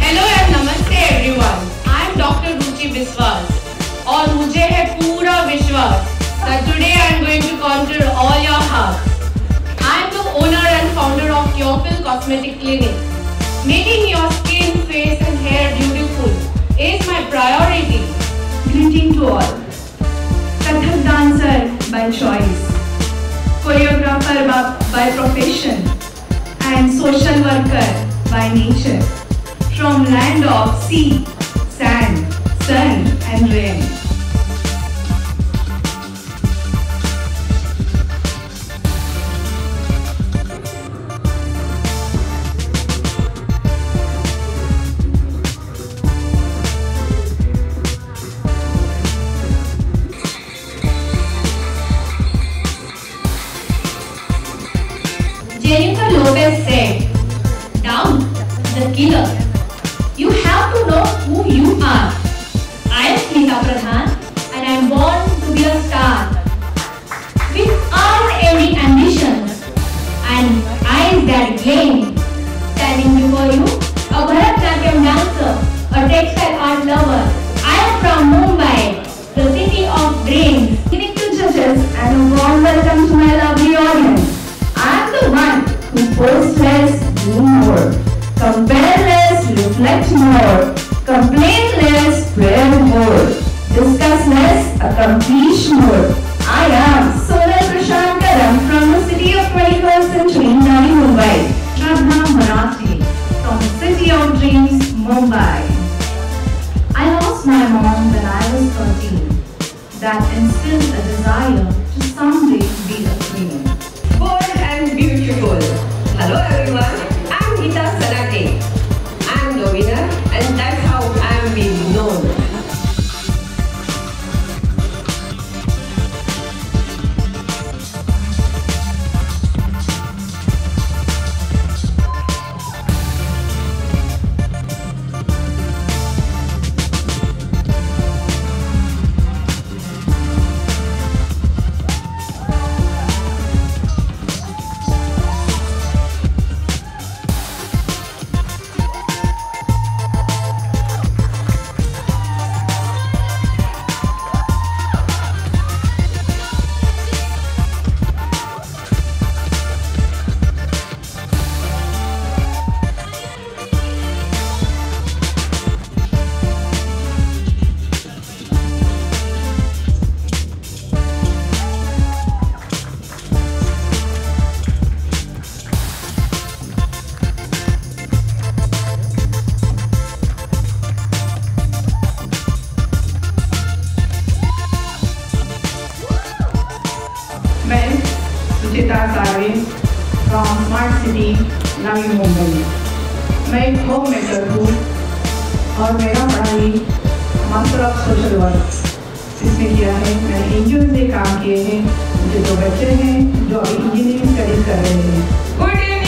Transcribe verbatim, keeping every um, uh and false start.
Hello and नमस्ते everyone. I am doctor Ruchi Biswas और मुझे है पूरा विश्वास that today I am going to conquer all your hearts. I am the owner and founder of Curefil Cosmetic Clinic. Making your skin, face and hair beautiful is my priority. Greeting to all. Kathak dancer by choice, choreographer by profession and social worker by nature. From land of sea, sand, sun and rain. Jennifer Lopez said, "Down the killer. You have to know who you are. I am Tita Pradhan and I am born to be a star. With every ambition and eyes that gleam, standing before you, a Bharatanatyam dancer, a textile art lover. I am from Mumbai, the city of dreams. Giving to judges and a warm welcome to my lovely audience. One who posts less, do more. Compare less, reflect more. Complain less, pray more. Discuss less, accomplish more. I am Sonal Prashant Kadam from the city of twenty-first century, Navi Mumbai. Radha Mohan Rasle from the city of dreams, Mumbai. I lost my mom when I was thirteen. That instilled a desire to someday be a queen." Hello everyone, I'm Tita Sadake. I'm the winner and that's how I'm being known. From smart city Navi Mumbai. मैं एक home maker हूँ और मेरा पढ़ाई master of social work इसमें किया है। मैंने एनजीओ से काम किए हैं। मुझे दो बच्चे हैं जो इंजीनियरिंग स्टडीज कर रहे हैं।